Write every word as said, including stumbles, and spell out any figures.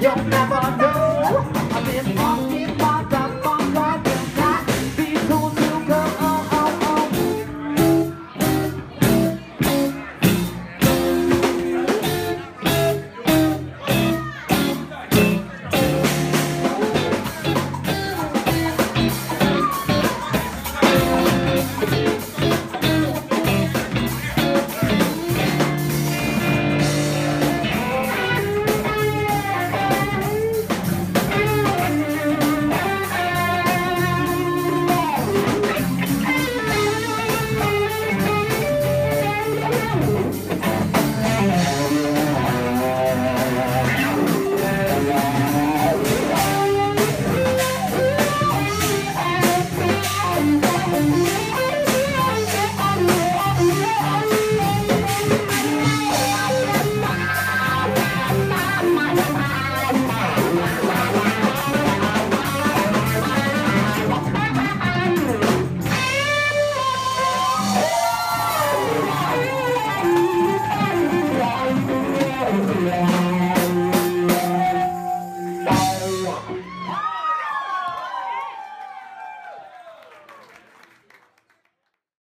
Yo,